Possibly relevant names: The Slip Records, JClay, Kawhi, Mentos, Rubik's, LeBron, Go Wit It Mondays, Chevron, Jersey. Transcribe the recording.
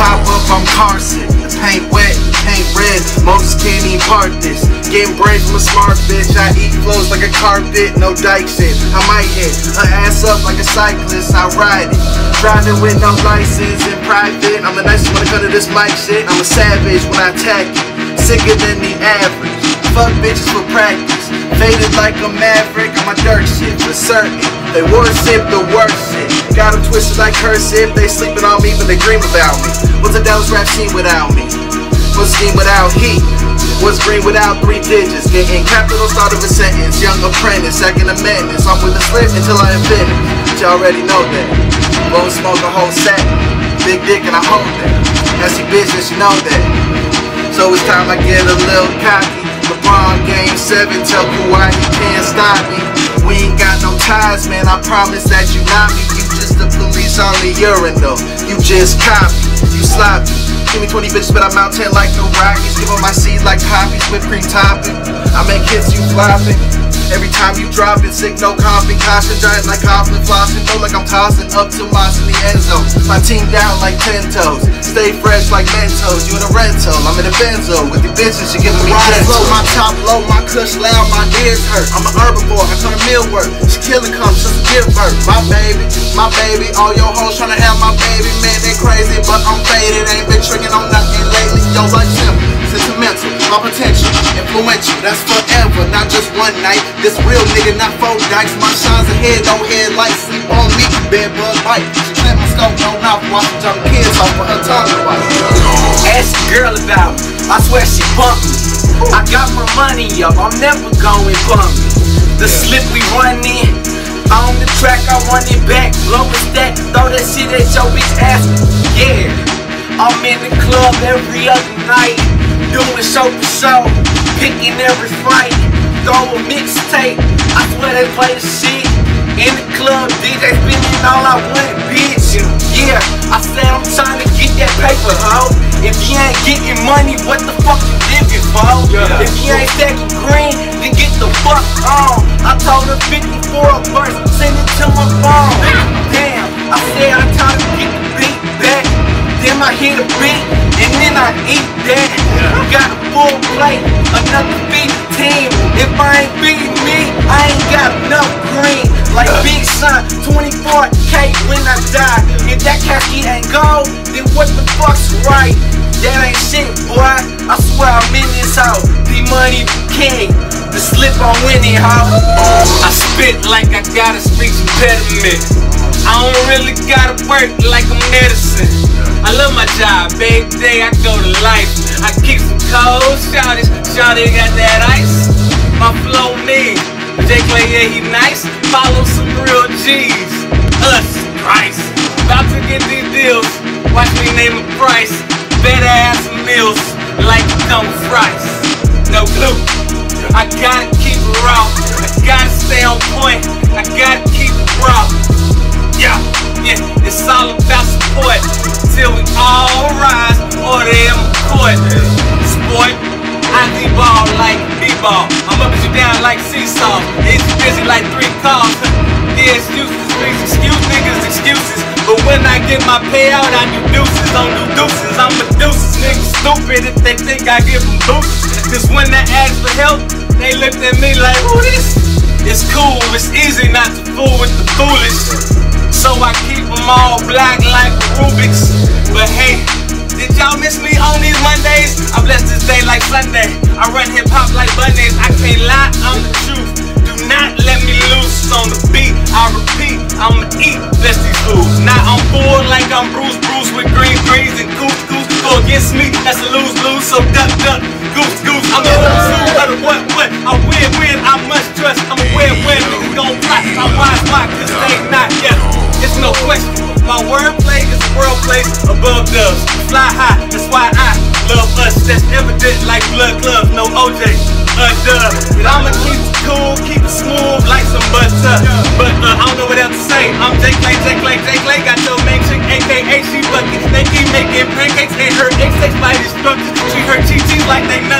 Pop up, I'm Carson. The paint wet, paint red. Most can't even part this. Getting bread from a smart bitch. I eat flows like a carpet, no dyke shit. I might hit her ass up like a cyclist. I ride it. Driving with no license in private. I'm the nicest when it comes to this mic shit. I'm a savage when I attack it. Sicker than the average. Fuck bitches for practice. Faded like a maverick. I'm a dirt shit for certain. They worship the worst shit. Got them twisted like cursive, they sleeping on me, but they dream about me. What's a Dallas rap scene without me? What's scheme without heat? What's green without three digits? Getting capital, start of a sentence. Young apprentice, second amendments. I'm with the slip until I invent it. But you already know that. Won't smoke a whole sack. Big dick and I hold that. That's your business, you know that. So it's time I get a little cocky. LeBron game 7, tell Kawhi he can't stop me. We ain't got no ties, man, I promise that you not me. You just the police on the urinal, you just copy, you sloppy. Give me 20 bitches but I'm out 10 like the Rockies. Give up my seeds like poppies, whipped cream topping. I make hits, you flopping. Every time you drop it, sick, no coffee, caution. Giant like Coughlin, flossing, throw like I'm tossing. Up to Moss in the end zone. My team down like 10 toes. Stay fresh like Mentos, you in a rental. I'm in a benzo, with your bitches, you giving me rise low, my top low, my cush loud, my ears hurt. I'm a herbivore, I turn meal work. She killing cum, she doesn't give birth. My baby, all your hoes tryna have my baby. Man, they crazy, but I'm faded. Ain't been tricking on nothing lately. Yo, like him, sentimental, my potential, influential, that's forever, not just one night. This real nigga, not 4 dykes. My shines ahead, don't head like sleep on me. Bed bug bite, she clap my scope, no mouth, watch her dumb kids off for her tongue. Ask the girl about me, I swear she bumped me. I got my money up, I'm never going bump me. The slip we run in, on the track I run it back. Blow a stack, throw that shit at your bitch ass. Yeah, I'm in the club every other night. Doing show for show, picking every fight, throw a mixtape, I swear they play the shit. In the club, DJ spinning all I want, bitch. Yeah, I said I'm trying to get that paper, ho. If you ain't getting money, what the fuck you living for? Yeah. If you ain't stacking green, then get the fuck on. I told her 50 for a verse, send it to my phone. Damn, I said I'm trying to get the beat back. Then I hit a beat, and then I eat that. Got a full plate, another big team. If I ain't beating me, I ain't got enough green. Like Big Son, 24K when I die. If that khaki ain't gold, then what the fuck's right? That ain't shit, boy. I swear I'm in this hoe. The money king, the slip on winning, hoe. I spit like I got a speech impediment. I don't really gotta work like a medicine. I love my job, baby, day I go to life. I kick some cold shawty, shawty got that ice. My flow mean, JClay, yeah, he nice. Follow some real G's, us, Christ. About to get these deals, watch me name a price. Better have some meals, like dumb fries. No clue, I gotta keep it raw. I gotta stay on point, I gotta keep it raw. Yeah, yeah, it's all about support. Till we all rise, or they am court. Sport, I D-ball like B-ball. I'm up and you down like seesaw. It's busy like 3 calls. Yeah, excuses, please excuse niggas, excuses. But when I get my payout, I do deuces on new deuces. I'm a deuces, niggas stupid if they think I give them deuces. Cause when I ask for help, they looked at me like, who this? It's cool, it's easy not to fool with the foolish. So I keep them all black like Rubik's. But hey, did y'all miss me on these Mondays? I bless this day like Sunday. I run hip hop like bunnies. I can't lie, I'm the truth. Do not let me loose on the beat. I repeat, I'ma eat, bless these fools. Not on board like I'm Bruce with green greens and goose. Go against me, that's a lose. So duck, goose. I'm the zoo of the what? I win, I must trust. I'm a win, niggas gon' block. I wise block, cause they not, yeah. It's no question, my wordplay is a world place above doves. Fly high, that's why I love us. That's evident like blood clubs, no OJ, duh. But I'ma keep it cool, keep it smooth like some butter. But I don't know what else to say. I'm JClay, got your main chick, AKA she bucket. They keep making pancakes and her XX by instructions. She hurt GG's like they nothing.